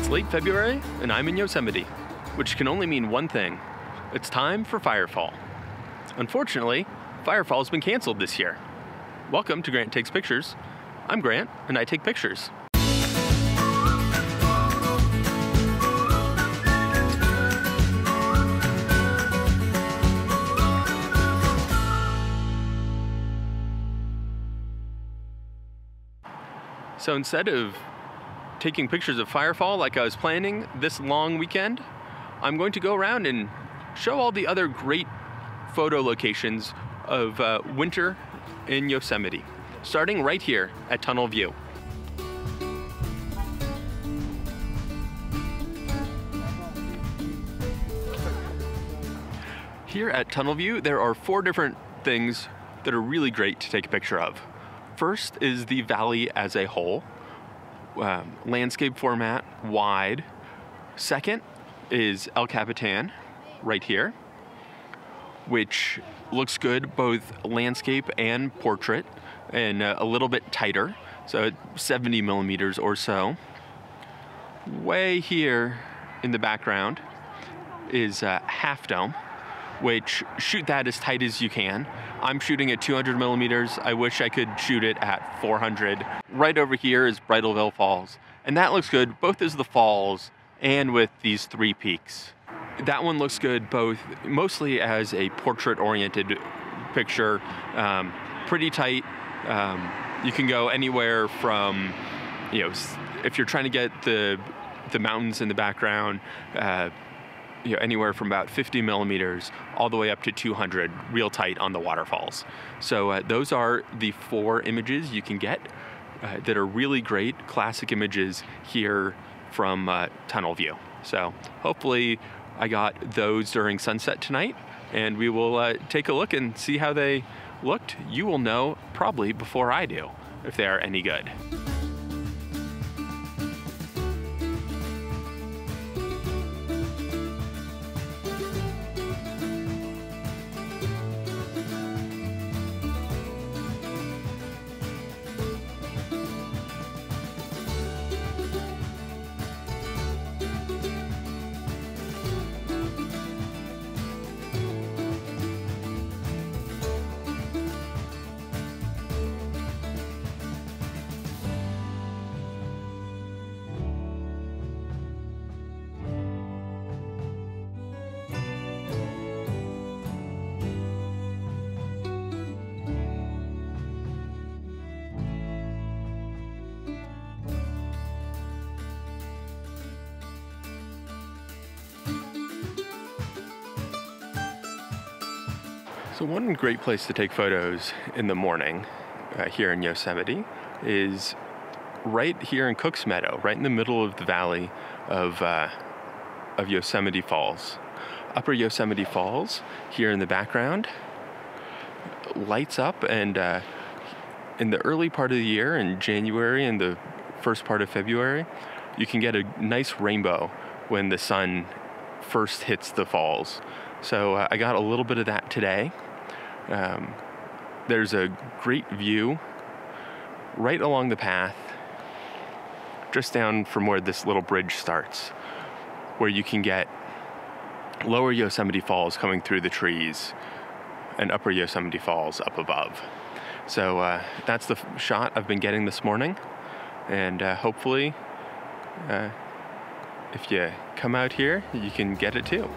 It's late February and I'm in Yosemite, which can only mean one thing. It's time for Firefall. Unfortunately, Firefall's been canceled this year. Welcome to Grant Takes Pictures. I'm Grant and I take pictures. So instead of taking pictures of Firefall like I was planning this long weekend, I'm going to go around and show all the other great photo locations of winter in Yosemite, starting right here at Tunnel View. Here at Tunnel View, there are four different things that are really great to take a picture of. First is the valley as a whole, landscape format, wide. Second is El Capitan, right here, which looks good both landscape and portrait, and a little bit tighter, so 70 millimeters or so. Way here in the background is Half Dome, which shoot that as tight as you can. I'm shooting at 200 millimeters. I wish I could shoot it at 400. Right over here is Bridalveil Falls. And that looks good both as the falls and with these three peaks. That one looks good both mostly as a portrait-oriented picture, pretty tight. You can go anywhere from, you know, if you're trying to get the mountains in the background, you know, anywhere from about 50 millimeters all the way up to 200, real tight on the waterfalls. So those are the four images you can get that are really great classic images here from Tunnel View. So hopefully I got those during sunset tonight, and we will take a look and see how they looked. You will know probably before I do if they are any good. So one great place to take photos in the morning here in Yosemite is right here in Cook's Meadow, right in the middle of the valley of Yosemite Falls. Upper Yosemite Falls here in the background lights up, and in the early part of the year, in January and the first part of February, you can get a nice rainbow when the sun first hits the falls. So I got a little bit of that today. There's a great view right along the path, just down from where this little bridge starts, where you can get Lower Yosemite Falls coming through the trees and Upper Yosemite Falls up above. So that's the shot I've been getting this morning, and hopefully if you come out here, you can get it too.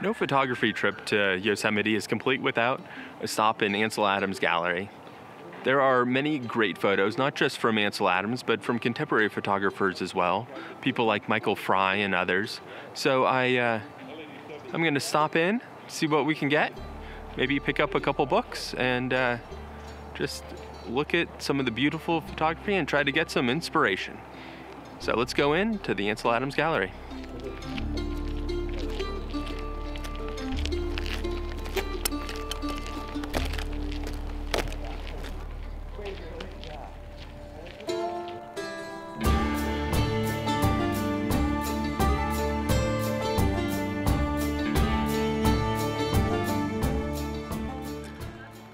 No photography trip to Yosemite is complete without a stop in Ansel Adams Gallery. There are many great photos, not just from Ansel Adams, but from contemporary photographers as well, people like Michael Frye and others. So I'm going to stop in, see what we can get, maybe pick up a couple books, and just look at some of the beautiful photography and try to get some inspiration. So let's go in to the Ansel Adams Gallery.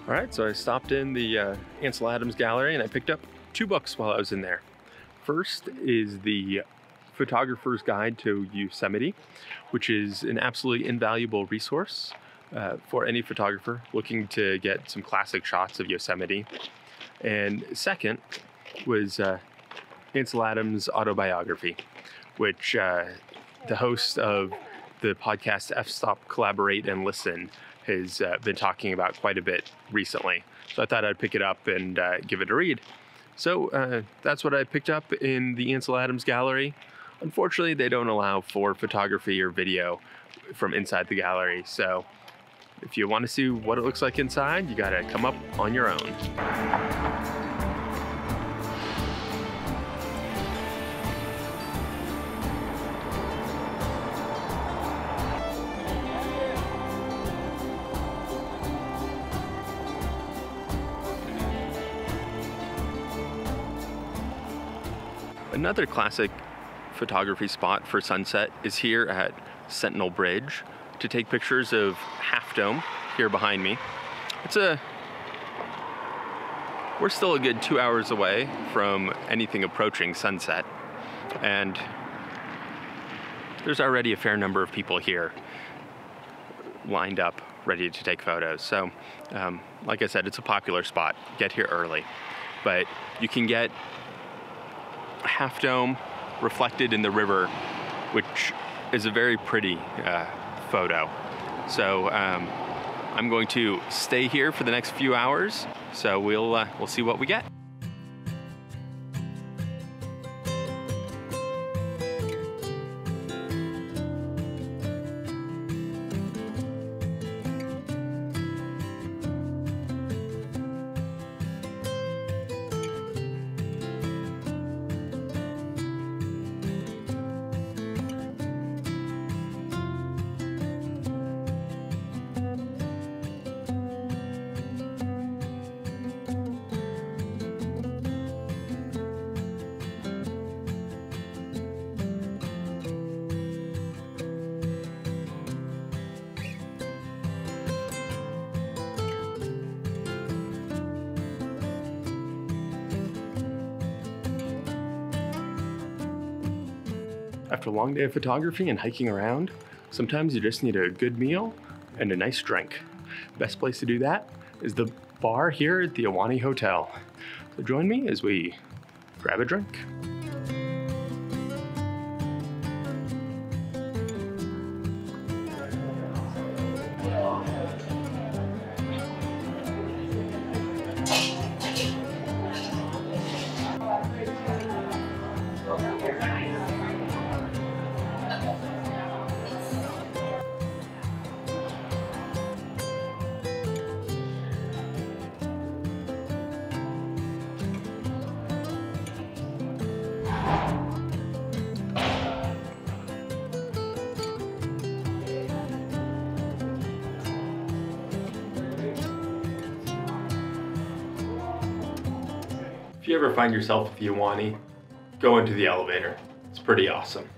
All right, so I stopped in the Ansel Adams Gallery and I picked up two books while I was in there. First is the Photographer's Guide to Yosemite, which is an absolutely invaluable resource for any photographer looking to get some classic shots of Yosemite. And second was Ansel Adams' autobiography, which the host of the podcast F-Stop Collaborate and Listen has been talking about quite a bit recently. So I thought I'd pick it up and give it a read. So that's what I picked up in the Ansel Adams Gallery. Unfortunately, they don't allow for photography or video from inside the gallery. So if you want to see what it looks like inside, you got to come up on your own. Another classic photography spot for sunset is here at Sentinel Bridge to take pictures of Half Dome here behind me. We're still a good 2 hours away from anything approaching sunset, and there's already a fair number of people here lined up ready to take photos. So like I said, it's a popular spot. Get here early, but you can get Half Dome reflected in the river, which is a very pretty photo. So I'm going to stay here for the next few hours, so we'll see what we get. After a long day of photography and hiking around, sometimes you just need a good meal and a nice drink. The best place to do that is the bar here at the Ahwahnee Hotel. So join me as we grab a drink. If you ever find yourself at the Ahwahnee, go into the elevator. It's pretty awesome.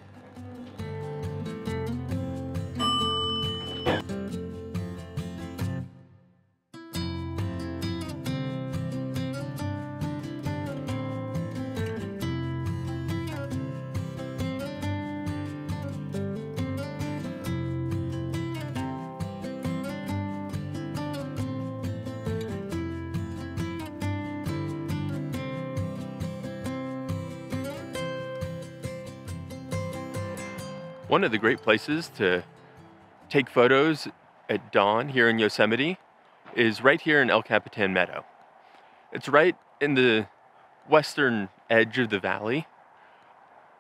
One of the great places to take photos at dawn here in Yosemite is right here in El Capitan Meadow. It's right in the western edge of the valley,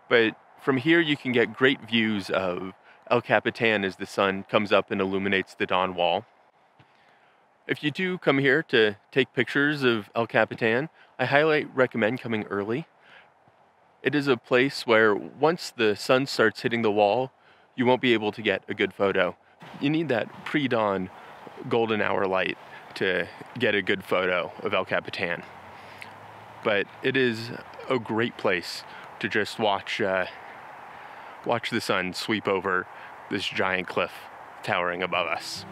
but from here you can get great views of El Capitan as the sun comes up and illuminates the Dawn Wall. If you do come here to take pictures of El Capitan, I highly recommend coming early. It is a place where once the sun starts hitting the wall, you won't be able to get a good photo. You need that pre-dawn golden hour light to get a good photo of El Capitan. But it is a great place to just watch the sun sweep over this giant cliff towering above us.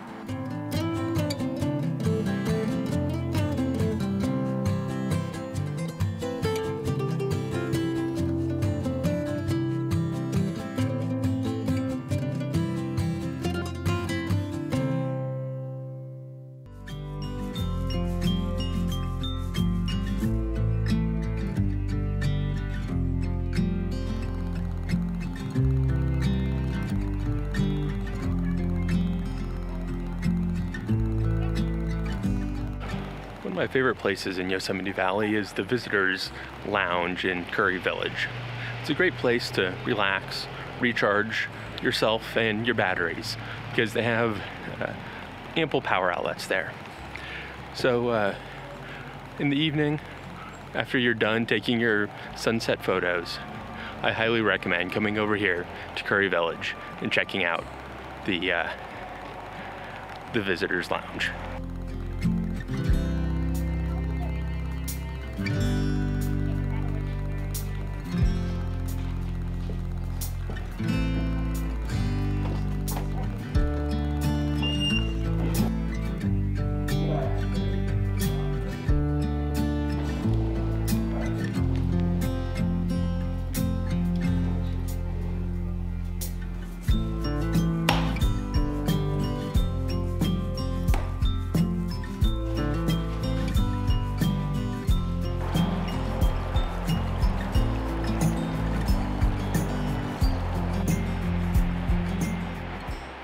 One of my favorite places in Yosemite Valley is the Visitors Lounge in Curry Village. It's a great place to relax, recharge yourself and your batteries because they have ample power outlets there. So in the evening, after you're done taking your sunset photos, I highly recommend coming over here to Curry Village and checking out the Visitors Lounge.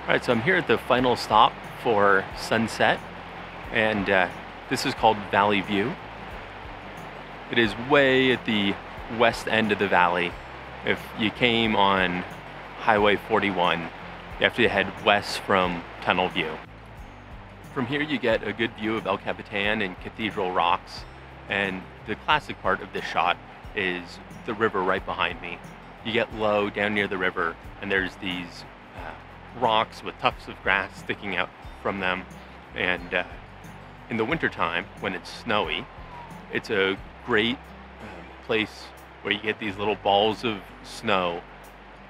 All right, so I'm here at the final stop for sunset, and this is called Valley View. It is way at the west end of the valley. If you came on Highway 41, you have to head west from Tunnel View. From here you get a good view of El Capitan and Cathedral Rocks, and the classic part of this shot is the river right behind me. You get low down near the river, and there's these rocks with tufts of grass sticking out from them, and in the wintertime when it's snowy, it's a great place where you get these little balls of snow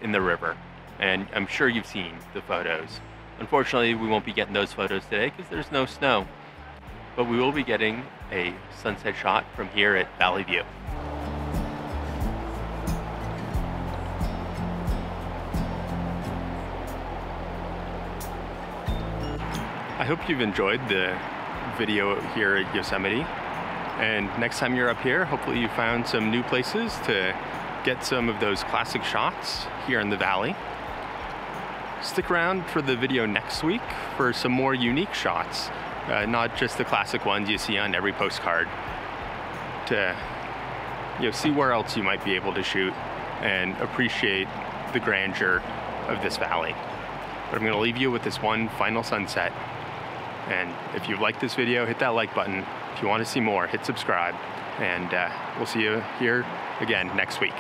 in the river, and I'm sure you've seen the photos. Unfortunately, we won't be getting those photos today because there's no snow, but we will be getting a sunset shot from here at Valley View. I hope you've enjoyed the video here at Yosemite, and next time you're up here, hopefully you found some new places to get some of those classic shots here in the valley. Stick around for the video next week for some more unique shots, not just the classic ones you see on every postcard, to see where else you might be able to shoot and appreciate the grandeur of this valley. But I'm going to leave you with this one final sunset. And if you like this video, hit that like button. If you want to see more, hit subscribe. And we'll see you here again next week.